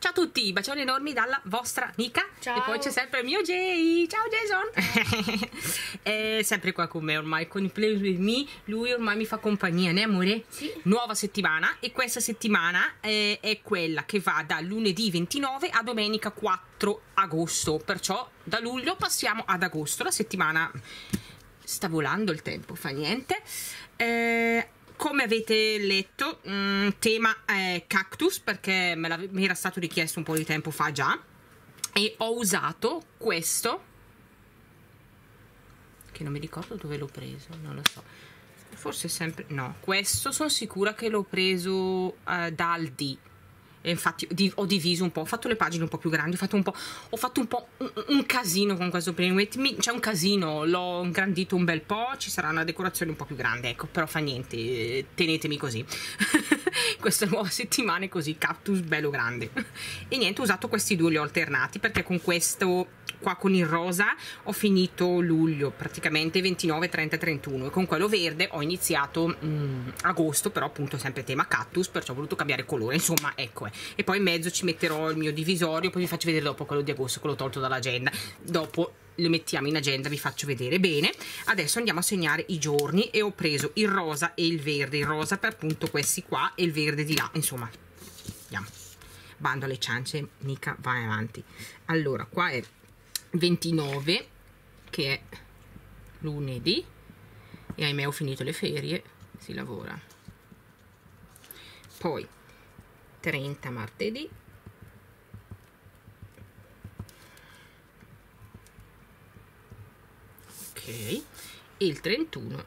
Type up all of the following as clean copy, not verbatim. Ciao a tutti, bacioni enormi dalla vostra Nica. Ciao. E poi c'è sempre il mio Jay. Ciao Jason. È sempre qua con me ormai, con il play with me. Lui ormai mi fa compagnia, né amore? Sì. Nuova settimana, e questa settimana è quella che va da lunedì 29 a domenica 4 agosto. Perciò da luglio passiamo ad agosto. La settimana sta volando, il tempo fa niente. Come avete letto, tema cactus, perché mi era stato richiesto un po' di tempo fa già, e ho usato questo, che non mi ricordo dove l'ho preso, non lo so, forse sempre, no, questo sono sicura che l'ho preso da Aldi, e infatti ho diviso un po', ho fatto le pagine un po' più grandi, ho fatto un po' un casino con questo Play With Me, c'è un casino, l'ho ingrandito un bel po', ci sarà una decorazione un po' più grande, ecco, però fa niente, tenetemi così. Questa nuova settimana è così, cactus bello grande. E niente, ho usato questi due, li ho alternati, perché con questo qua, con il rosa, ho finito luglio praticamente 29, 30, 31, e con quello verde ho iniziato agosto, però appunto sempre tema cactus, perciò ho voluto cambiare colore, insomma, ecco. E poi in mezzo ci metterò il mio divisorio, poi vi faccio vedere dopo quello di agosto, quello tolto dall'agenda, dopo lo mettiamo in agenda, vi faccio vedere bene. Adesso andiamo a segnare i giorni, e ho preso il rosa e il verde, il rosa per appunto questi qua e il verde di là, insomma andiamo, bando alle ciance, mica vai avanti. Allora qua è 29 che è lunedì, e ahimè ho finito le ferie, si lavora. Poi 30 martedì, 31, il 31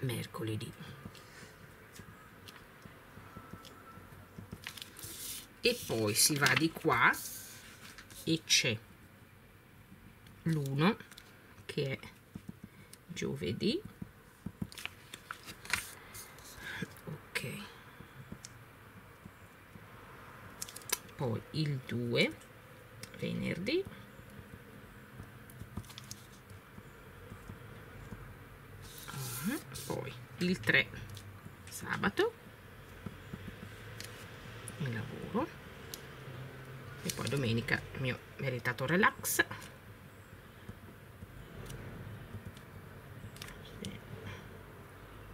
mercoledì, e poi si va di qua e c'è l'1 che è giovedì, ok, poi il 2 venerdì, poi il 3 sabato, il lavoro, e poi domenica il mio meritato relax,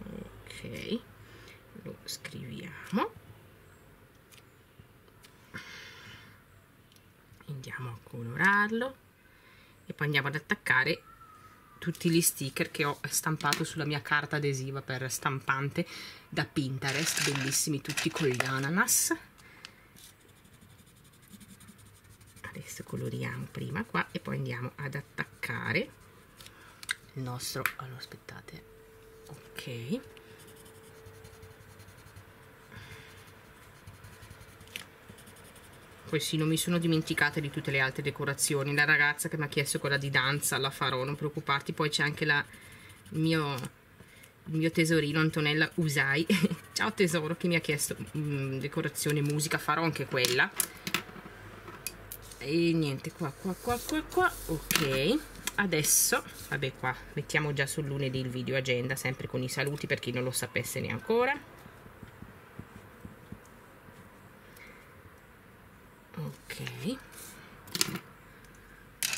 ok, lo scriviamo, andiamo a colorarlo e poi andiamo ad attaccare tutti gli sticker che ho stampato sulla mia carta adesiva per stampante da Pinterest, bellissimi tutti con gli ananas. Adesso coloriamo prima qua e poi andiamo ad attaccare il nostro, allora aspettate, ok, poi sì, non mi sono dimenticata di tutte le altre decorazioni. La ragazza che mi ha chiesto quella di danza la farò, non preoccuparti. Poi c'è anche il mio tesorino Antonella Usai ciao tesoro, che mi ha chiesto decorazione musica, farò anche quella. E niente, qua ok. Adesso vabbè, qua mettiamo già sul lunedì il video agenda, sempre con i saluti per chi non lo sapesse neanche ancora. Ok,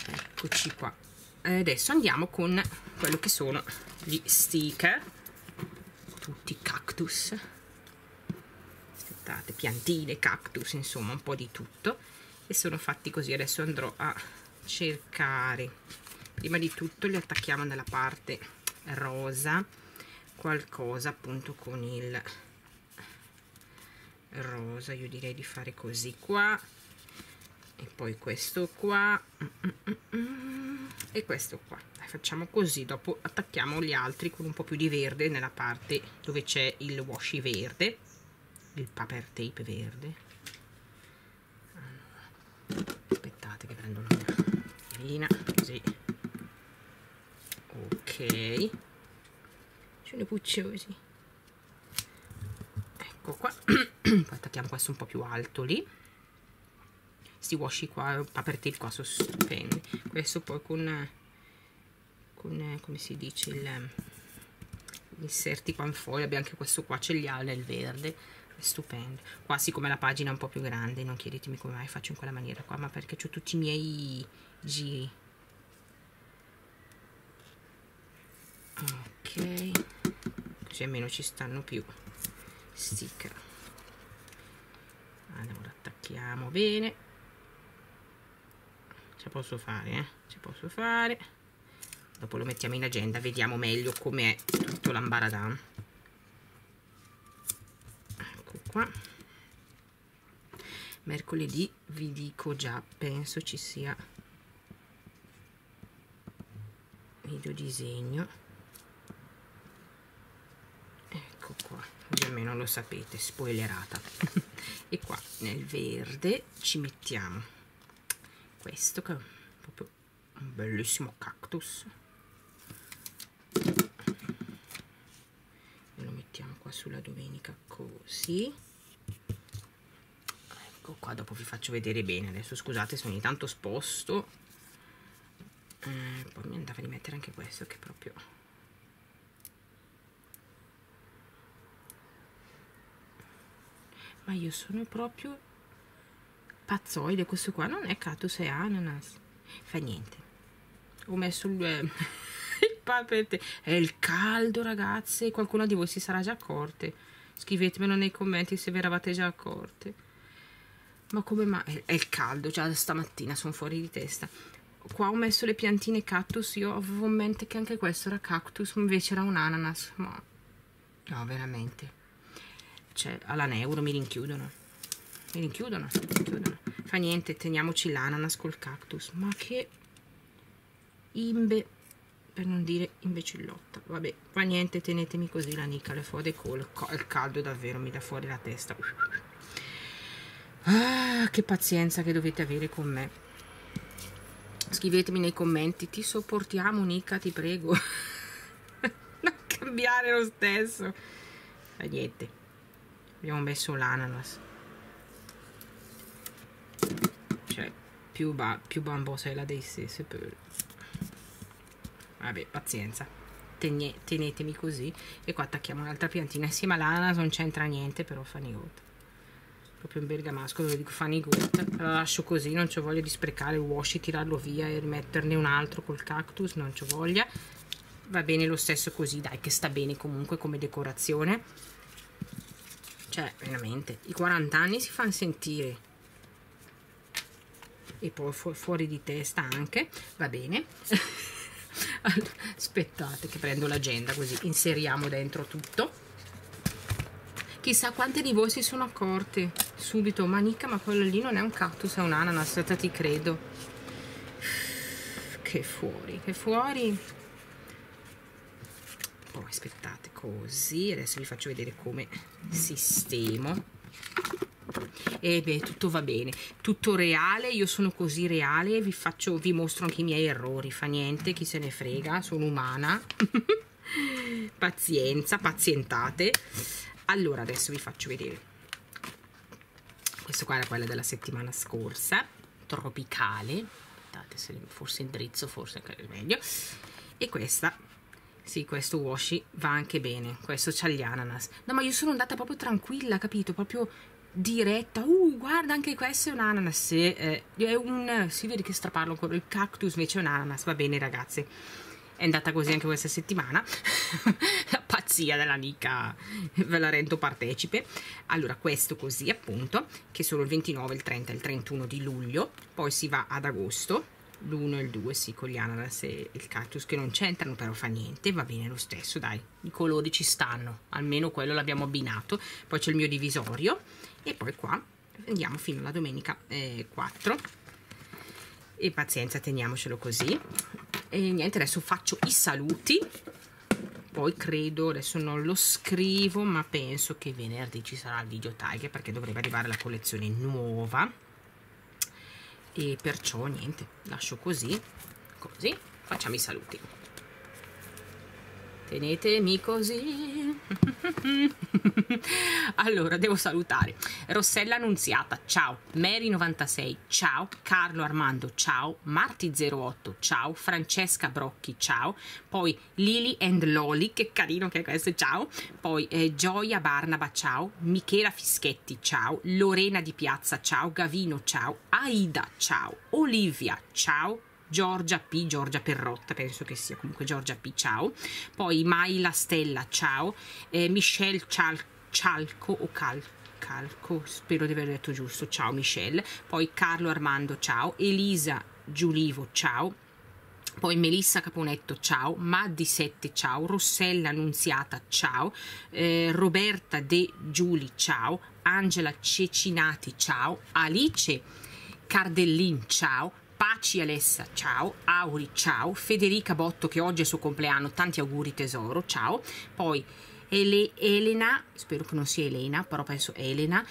eccoci qua. Adesso andiamo con quello che sono gli sticker, tutti cactus, aspettate, piantine, cactus, insomma un po' di tutto, e sono fatti così. Adesso andrò a cercare, prima di tutto li attacchiamo nella parte rosa, qualcosa appunto con il rosa, io direi di fare così qua, e poi questo qua e questo qua. Dai, facciamo così, dopo attacchiamo gli altri con un po' più di verde nella parte dove c'è il washi verde, il paper tape verde. Allora, aspettate che prendo la tirina, così, ok, sono pucciosi, ecco qua. Poi attacchiamo questo un po' più alto lì, sti washi qua, paper tape qua, sospendi questo, poi con come si dice, gli inserti qua in foglia. Abbiamo anche questo qua, ce li ha nel verde, stupendo. Qua siccome la pagina è un po' più grande, non chiedetemi come mai faccio in quella maniera qua, ma perché ho tutti i miei giri. Ok, così almeno ci stanno più sticker. Allora attacchiamo bene, ce posso fare, ce posso fare. Dopo lo mettiamo in agenda, vediamo meglio com'è tutto l'ambaradam. Ecco qua. Mercoledì vi dico già, penso ci sia videodisegno. Ecco qua, così almeno lo sapete, spoilerata. E qua nel verde ci mettiamo questo che è proprio un bellissimo cactus. Sulla domenica così, ecco qua, dopo vi faccio vedere bene. Adesso scusate se ogni tanto sposto, poi mi andava di mettere anche questo che è proprio ma io sono proprio pazzoide. Questo qua non è cactus, è ananas, fa niente, ho messo il è il caldo, ragazze. Qualcuno di voi si sarà già accorte, scrivetemelo nei commenti se vi eravate già accorte. Ma come mai è il caldo? Già stamattina sono fuori di testa. Qua ho messo le piantine cactus, io avevo in mente che anche questo era cactus, invece era un ananas. Ma no, veramente, cioè alla neuro mi rinchiudono, fa niente, teniamoci l'ananas col cactus. Ma che imbe, per non dire imbecillotta. Vabbè, fa niente, tenetemi così la nica, le fode col caldo davvero mi dà fuori la testa. Ah, che pazienza che dovete avere con me. Scrivetemi nei commenti, ti sopportiamo Nica, ti prego. Non cambiare lo stesso. Fa niente, abbiamo messo l'ananas. Cioè, più bambosella dei sessi per... Vabbè, pazienza, tenetemi così. E qua attacchiamo un'altra piantina insieme all'ananas, non c'entra niente, però Fanny Goat, proprio in bergamasco ve lo dico, Fanny Goat. La lascio così, non c'ho voglia di sprecare il washi, tirarlo via e rimetterne un altro col cactus, non c'ho voglia. Va bene lo stesso così, dai, che sta bene comunque come decorazione. Cioè, veramente, i 40 anni si fanno sentire. E poi fuori di testa anche, va bene. Aspettate che prendo l'agenda, così inseriamo dentro tutto. Chissà quante di voi si sono accorte subito, ma Nica, ma quello lì non è un cactus, è un ananas, ti credo. Che fuori, che fuori. Poi aspettate così, adesso vi faccio vedere come sistemo. E beh, tutto va bene, tutto reale, io sono così reale, vi mostro anche i miei errori, fa niente, chi se ne frega, sono umana. Pazienza, pazientate. Allora adesso vi faccio vedere, questo qua era quello della settimana scorsa, tropicale, aspettate se forse indirizzo, forse anche meglio. E questa, sì, questo washi va anche bene, questo c'ha gli ananas. No, ma io sono andata proprio tranquilla, capito, proprio diretta. Guarda, anche questo è un ananas, è un, si vede che straparlo ancora, il cactus invece è un ananas. Va bene ragazze, è andata così anche questa settimana. La pazzia della Nica, ve la rendo partecipe. Allora questo così appunto, che sono il 29, il 30 e il 31 di luglio, poi si va ad agosto, l'1 e il 2, sì, con gli ananas e il cactus che non c'entrano, però fa niente, va bene lo stesso, dai, i colori ci stanno, almeno quello l'abbiamo abbinato. Poi c'è il mio divisorio. E poi qua andiamo fino alla domenica 4. E pazienza, teniamocelo così. E niente, adesso faccio i saluti. Poi credo, adesso non lo scrivo, ma penso che venerdì ci sarà il video tag, perché dovrebbe arrivare la collezione nuova. E perciò niente, lascio così, così, facciamo i saluti. Tenetemi così. Allora, devo salutare Rossella Annunziata, ciao. Mary 96, ciao. Carlo Armando, ciao. Marti 08, ciao. Francesca Brocchi, ciao. Poi Lili and Loli, che carino che è questo, ciao. Poi Gioia Barnaba, ciao. Michela Fischetti, ciao. Lorena di Piazza, ciao. Gavino, ciao. Aida, ciao. Olivia, ciao. Giorgia P, Giorgia Perrotta, penso che sia comunque Giorgia P, ciao. Poi Maila Stella, ciao. Michelle Cialco o Calco, spero di aver detto giusto, ciao Michelle. Poi Carlo Armando, ciao. Elisa Giulivo, ciao. Poi Melissa Caponetto, ciao. Maddi Sette, ciao. Rossella Annunziata, ciao. Roberta De Giuli, ciao. Angela Cecinati, ciao. Alice Cardellin, ciao. Paci Alessa, ciao. Auri, ciao. Federica Botto, che oggi è il suo compleanno, tanti auguri tesoro, ciao. Poi Elena, spero che non sia Elena, però penso Elena,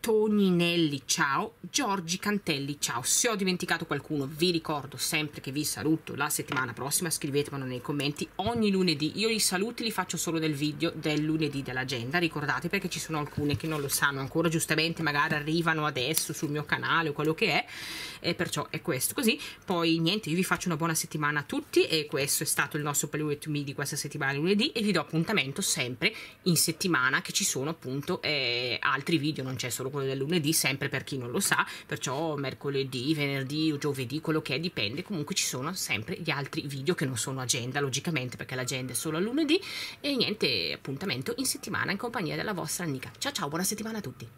Toninelli, ciao. Giorgi Cantelli, ciao. Se ho dimenticato qualcuno, vi ricordo sempre che vi saluto la settimana prossima, scrivetemelo nei commenti ogni lunedì. Io i saluti li faccio solo nel video del lunedì dell'agenda, ricordate, perché ci sono alcune che non lo sanno ancora, giustamente, magari arrivano adesso sul mio canale o quello che è, e perciò è questo così. Poi niente, io vi faccio una buona settimana a tutti, e questo è stato il nostro Palue to Me di questa settimana lunedì, e vi do appuntamento sempre in settimana, che ci sono appunto altri video, non c'è solo quello del lunedì, sempre per chi non lo sa, perciò mercoledì, venerdì o giovedì, quello che è, dipende, comunque ci sono sempre gli altri video che non sono agenda, logicamente, perché l'agenda è solo a lunedì. E niente, appuntamento in settimana in compagnia della vostra amica. Ciao ciao, buona settimana a tutti.